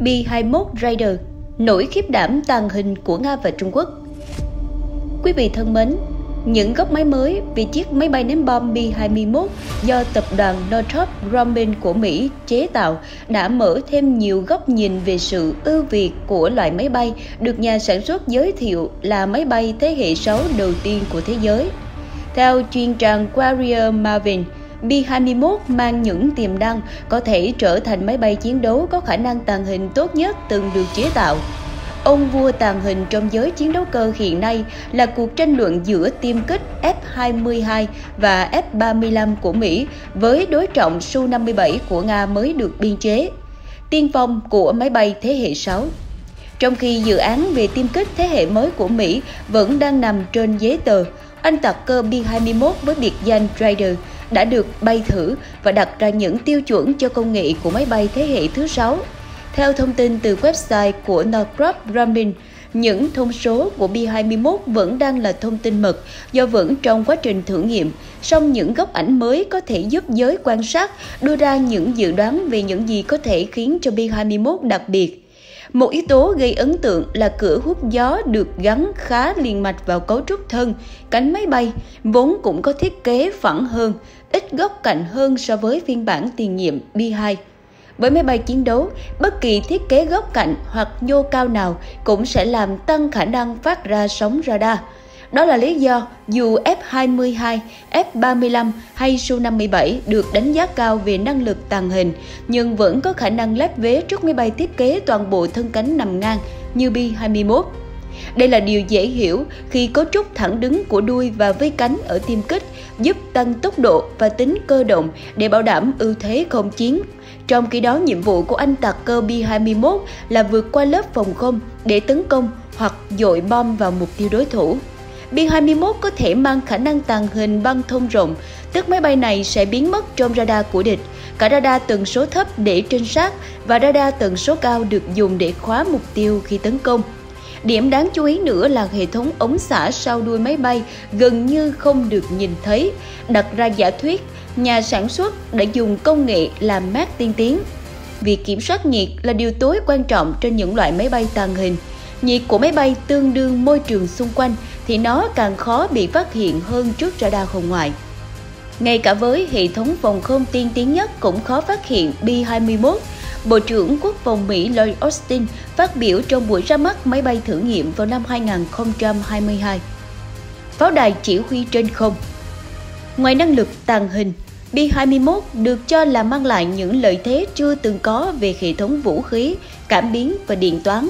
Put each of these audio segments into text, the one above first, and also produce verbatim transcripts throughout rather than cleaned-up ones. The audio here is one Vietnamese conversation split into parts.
B hai mốt Raider, nỗi khiếp đảm tàng hình của Nga và Trung Quốc. Quý vị thân mến, những góc máy mới về chiếc máy bay ném bom B hai mốt do tập đoàn Northrop Grumman của Mỹ chế tạo đã mở thêm nhiều góc nhìn về sự ưu việt của loại máy bay được nhà sản xuất giới thiệu là máy bay thế hệ sáu đầu tiên của thế giới. Theo chuyên trang Warrior Maven, B hai mốt mang những tiềm năng có thể trở thành máy bay chiến đấu có khả năng tàng hình tốt nhất từng được chế tạo. Ông vua tàng hình trong giới chiến đấu cơ hiện nay là cuộc tranh luận giữa tiêm kích F hai mươi hai và F ba mươi lăm của Mỹ với đối trọng Su năm mươi bảy của Nga mới được biên chế, tiên phong của máy bay thế hệ sáu. Trong khi dự án về tiêm kích thế hệ mới của Mỹ vẫn đang nằm trên giấy tờ, anh tặc cơ B hai mốt với biệt danh Raider đã được bay thử và đặt ra những tiêu chuẩn cho công nghệ của máy bay thế hệ thứ sáu. Theo thông tin từ website của Northrop Grumman, những thông số của B hai mốt vẫn đang là thông tin mật do vẫn trong quá trình thử nghiệm, song những góc ảnh mới có thể giúp giới quan sát đưa ra những dự đoán về những gì có thể khiến cho B hai mốt đặc biệt. Một yếu tố gây ấn tượng là cửa hút gió được gắn khá liền mạch vào cấu trúc thân, cánh máy bay vốn cũng có thiết kế phẳng hơn, ít góc cạnh hơn so với phiên bản tiền nhiệm B hai. Với máy bay chiến đấu, bất kỳ thiết kế góc cạnh hoặc nhô cao nào cũng sẽ làm tăng khả năng phát ra sóng radar. Đó là lý do dù F hai mươi hai, F ba mươi lăm hay Su năm mươi bảy được đánh giá cao về năng lực tàng hình, nhưng vẫn có khả năng lép vế trước máy bay thiết kế toàn bộ thân cánh nằm ngang như B hai mốt. Đây là điều dễ hiểu khi cấu trúc thẳng đứng của đuôi và với cánh ở tiêm kích giúp tăng tốc độ và tính cơ động để bảo đảm ưu thế không chiến. Trong khi đó, nhiệm vụ của anh tặc cơ B hai mốt là vượt qua lớp phòng không để tấn công hoặc dội bom vào mục tiêu đối thủ. B hai mốt có thể mang khả năng tàng hình băng thông rộng, tức máy bay này sẽ biến mất trong radar của địch. Cả radar tần số thấp để trinh sát và radar tần số cao được dùng để khóa mục tiêu khi tấn công. Điểm đáng chú ý nữa là hệ thống ống xả sau đuôi máy bay gần như không được nhìn thấy. Đặt ra giả thuyết, nhà sản xuất đã dùng công nghệ làm mát tiên tiến. Việc kiểm soát nhiệt là điều tối quan trọng trên những loại máy bay tàng hình. Nhiệt của máy bay tương đương môi trường xung quanh thì nó càng khó bị phát hiện hơn trước radar hồng ngoại. Ngay cả với hệ thống phòng không tiên tiến nhất cũng khó phát hiện B hai mốt. Bộ trưởng Quốc phòng Mỹ Lloyd Austin phát biểu trong buổi ra mắt máy bay thử nghiệm vào năm hai nghìn không trăm hai mươi hai. Pháo đài chỉ huy trên không. Ngoài năng lực tàng hình, B hai mốt được cho là mang lại những lợi thế chưa từng có về hệ thống vũ khí, cảm biến và điện toán.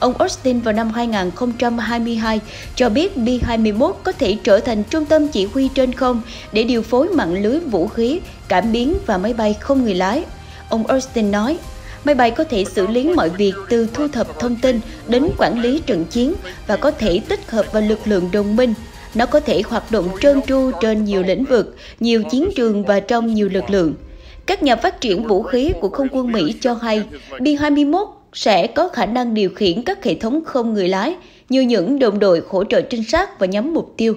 Ông Austin vào năm hai nghìn không trăm hai mươi hai cho biết B hai mốt có thể trở thành trung tâm chỉ huy trên không để điều phối mạng lưới vũ khí, cảm biến và máy bay không người lái. Ông Austin nói, máy bay có thể xử lý mọi việc từ thu thập thông tin đến quản lý trận chiến và có thể tích hợp vào lực lượng đồng minh. Nó có thể hoạt động trơn tru trên nhiều lĩnh vực, nhiều chiến trường và trong nhiều lực lượng. Các nhà phát triển vũ khí của Không quân Mỹ cho hay B hai mốt sẽ có khả năng điều khiển các hệ thống không người lái như những đồng đội hỗ trợ trinh sát và nhắm mục tiêu.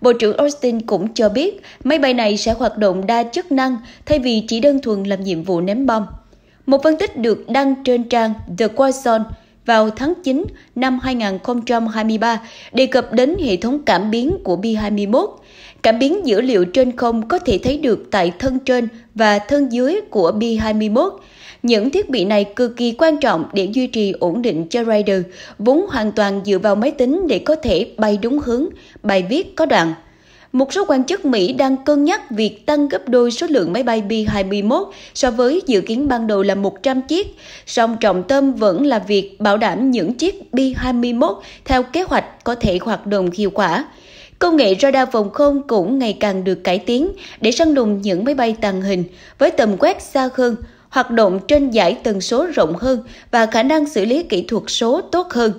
Bộ trưởng Austin cũng cho biết máy bay này sẽ hoạt động đa chức năng thay vì chỉ đơn thuần làm nhiệm vụ ném bom. Một phân tích được đăng trên trang The Quayson vào tháng chín năm hai nghìn không trăm hai mươi ba đề cập đến hệ thống cảm biến của B hai mốt. Cảm biến dữ liệu trên không có thể thấy được tại thân trên và thân dưới của B hai mốt. Những thiết bị này cực kỳ quan trọng để duy trì ổn định cho Raider, vốn hoàn toàn dựa vào máy tính để có thể bay đúng hướng, bài viết có đoạn. Một số quan chức Mỹ đang cân nhắc việc tăng gấp đôi số lượng máy bay B hai mốt so với dự kiến ban đầu là một trăm chiếc, song trọng tâm vẫn là việc bảo đảm những chiếc B hai mốt theo kế hoạch có thể hoạt động hiệu quả. Công nghệ radar phòng không cũng ngày càng được cải tiến để săn lùng những máy bay tàng hình với tầm quét xa hơn, hoạt động trên dải tần số rộng hơn và khả năng xử lý kỹ thuật số tốt hơn.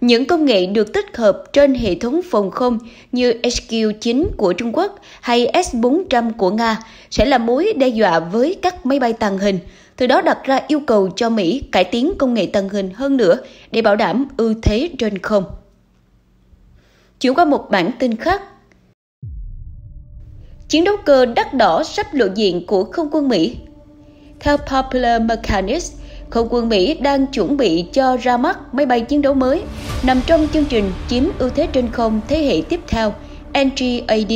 Những công nghệ được tích hợp trên hệ thống phòng không như H Q chín của Trung Quốc hay S bốn trăm của Nga sẽ là mối đe dọa với các máy bay tàng hình, từ đó đặt ra yêu cầu cho Mỹ cải tiến công nghệ tàng hình hơn nữa để bảo đảm ưu thế trên không. Chuyển qua một bản tin khác. Chiến đấu cơ đắt đỏ sắp lộ diện của Không quân Mỹ. Theo Popular Mechanics, Không quân Mỹ đang chuẩn bị cho ra mắt máy bay chiến đấu mới, nằm trong chương trình chiếm ưu thế trên không thế hệ tiếp theo, N G A D.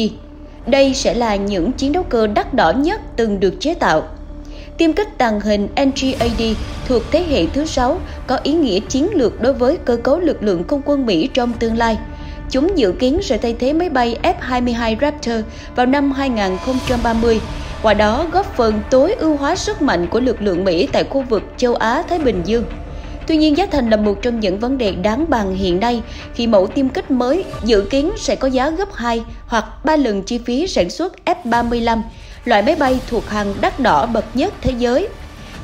Đây sẽ là những chiến đấu cơ đắt đỏ nhất từng được chế tạo. Tiêm kích tàng hình N G A D thuộc thế hệ thứ sáu có ý nghĩa chiến lược đối với cơ cấu lực lượng không quân Mỹ trong tương lai. Chúng dự kiến sẽ thay thế máy bay F hai mươi hai Raptor vào năm hai không ba mươi, qua đó góp phần tối ưu hóa sức mạnh của lực lượng Mỹ tại khu vực châu Á-Thái Bình Dương. Tuy nhiên, giá thành là một trong những vấn đề đáng bàn hiện nay khi mẫu tiêm kích mới dự kiến sẽ có giá gấp hai hoặc ba lần chi phí sản xuất F ba mươi lăm, loại máy bay thuộc hàng đắt đỏ bậc nhất thế giới.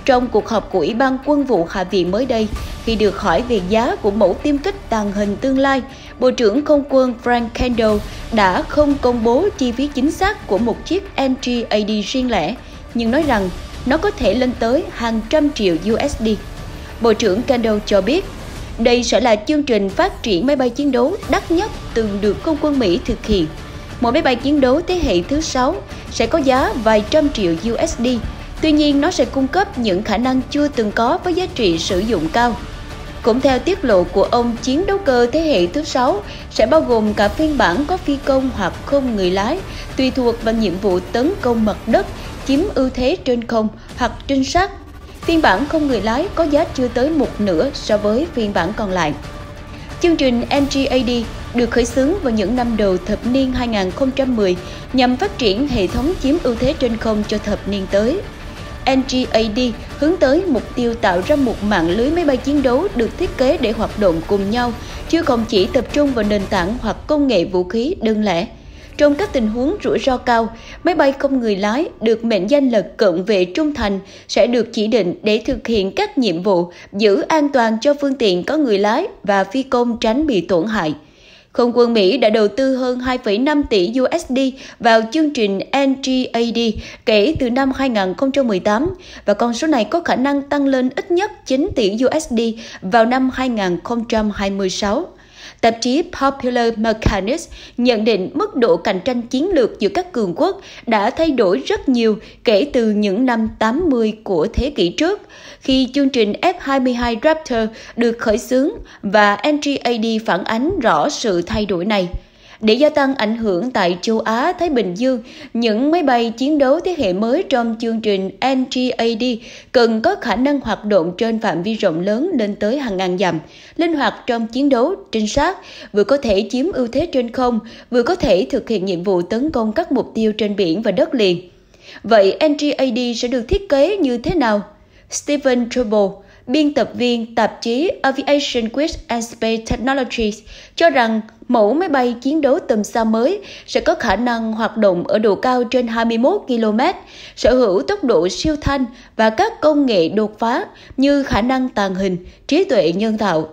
Trong cuộc họp của Ủy ban Quân vụ Hạ viện mới đây, khi được hỏi về giá của mẫu tiêm kích tàng hình tương lai, Bộ trưởng Không quân Frank Kendall đã không công bố chi phí chính xác của một chiếc N G A D riêng lẻ, nhưng nói rằng nó có thể lên tới hàng trăm triệu u ét đê. Bộ trưởng Kendall cho biết, đây sẽ là chương trình phát triển máy bay chiến đấu đắt nhất từng được không quân Mỹ thực hiện. Một máy bay chiến đấu thế hệ thứ sáu sẽ có giá vài trăm triệu u ét đê, tuy nhiên nó sẽ cung cấp những khả năng chưa từng có với giá trị sử dụng cao. Cũng theo tiết lộ của ông, chiến đấu cơ thế hệ thứ sáu sẽ bao gồm cả phiên bản có phi công hoặc không người lái, tùy thuộc vào nhiệm vụ tấn công mặt đất, chiếm ưu thế trên không hoặc trinh sát. Phiên bản không người lái có giá chưa tới một nửa so với phiên bản còn lại. Chương trình N G A D được khởi xướng vào những năm đầu thập niên hai không một không nhằm phát triển hệ thống chiếm ưu thế trên không cho thập niên tới. N G A D hướng tới mục tiêu tạo ra một mạng lưới máy bay chiến đấu được thiết kế để hoạt động cùng nhau, chứ không chỉ tập trung vào nền tảng hoặc công nghệ vũ khí đơn lẻ. Trong các tình huống rủi ro cao, máy bay không người lái được mệnh danh là cận vệ trung thành sẽ được chỉ định để thực hiện các nhiệm vụ giữ an toàn cho phương tiện có người lái và phi công tránh bị tổn hại. Không quân Mỹ đã đầu tư hơn hai phẩy năm tỷ u ét đê vào chương trình N G A D kể từ năm hai không một tám và con số này có khả năng tăng lên ít nhất chín tỷ u ét đê vào năm hai không hai sáu. Tạp chí Popular Mechanics nhận định mức độ cạnh tranh chiến lược giữa các cường quốc đã thay đổi rất nhiều kể từ những năm tám mươi của thế kỷ trước, khi chương trình F hai mươi hai Raptor được khởi xướng và N G A D phản ánh rõ sự thay đổi này. Để gia tăng ảnh hưởng tại châu Á-Thái Bình Dương, những máy bay chiến đấu thế hệ mới trong chương trình N G A D cần có khả năng hoạt động trên phạm vi rộng lớn lên tới hàng ngàn dặm, linh hoạt trong chiến đấu, trinh sát, vừa có thể chiếm ưu thế trên không, vừa có thể thực hiện nhiệm vụ tấn công các mục tiêu trên biển và đất liền. Vậy N G A D sẽ được thiết kế như thế nào? Stephen Trebow, biên tập viên tạp chí Aviation Week and Space Technologies, cho rằng mẫu máy bay chiến đấu tầm xa mới sẽ có khả năng hoạt động ở độ cao trên hai mươi mốt ki lô mét, sở hữu tốc độ siêu thanh và các công nghệ đột phá như khả năng tàng hình, trí tuệ nhân tạo.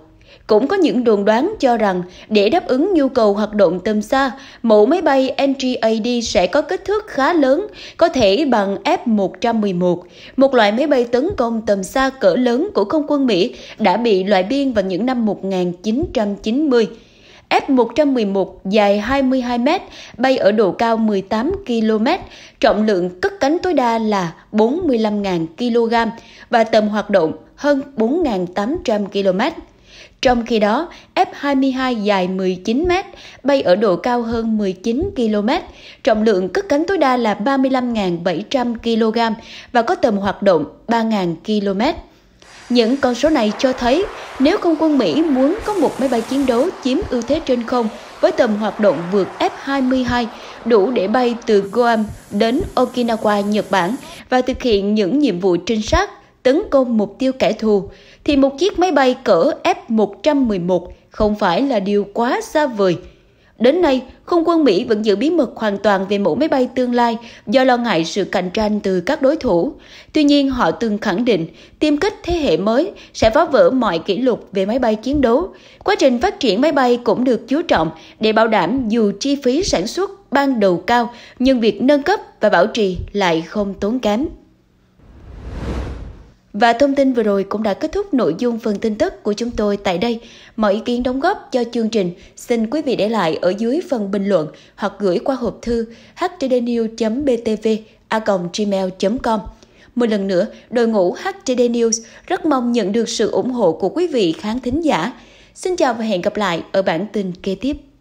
Cũng có những đồn đoán cho rằng để đáp ứng nhu cầu hoạt động tầm xa, mẫu máy bay N G A D sẽ có kích thước khá lớn, có thể bằng F một một một, một loại máy bay tấn công tầm xa cỡ lớn của không quân Mỹ đã bị loại biên vào những năm một nghìn chín trăm chín mươi. F một một một dài hai mươi hai mét, bay ở độ cao mười tám ki lô mét, trọng lượng cất cánh tối đa là bốn mươi lăm nghìn ki lô gam và tầm hoạt động hơn bốn nghìn tám trăm ki lô mét. Trong khi đó, F hai mươi hai dài mười chín mét, bay ở độ cao hơn mười chín ki lô mét, trọng lượng cất cánh tối đa là ba mươi lăm nghìn bảy trăm ki lô gam và có tầm hoạt động ba nghìn ki lô mét. Những con số này cho thấy nếu không quân Mỹ muốn có một máy bay chiến đấu chiếm ưu thế trên không với tầm hoạt động vượt F hai mươi hai, đủ để bay từ Guam đến Okinawa, Nhật Bản và thực hiện những nhiệm vụ trinh sát, tấn công mục tiêu kẻ thù, thì một chiếc máy bay cỡ F một một một không phải là điều quá xa vời. Đến nay, không quân Mỹ vẫn giữ bí mật hoàn toàn về mẫu máy bay tương lai do lo ngại sự cạnh tranh từ các đối thủ. Tuy nhiên, họ từng khẳng định tiêm kích thế hệ mới sẽ phá vỡ mọi kỷ lục về máy bay chiến đấu. Quá trình phát triển máy bay cũng được chú trọng để bảo đảm dù chi phí sản xuất ban đầu cao, nhưng việc nâng cấp và bảo trì lại không tốn kém. Và thông tin vừa rồi cũng đã kết thúc nội dung phần tin tức của chúng tôi tại đây. Mọi ý kiến đóng góp cho chương trình xin quý vị để lại ở dưới phần bình luận hoặc gửi qua hộp thư h t d news chấm b t v a còng gmail chấm com. Một lần nữa, đội ngũ hát tê đê News rất mong nhận được sự ủng hộ của quý vị khán thính giả. Xin chào và hẹn gặp lại ở bản tin kế tiếp.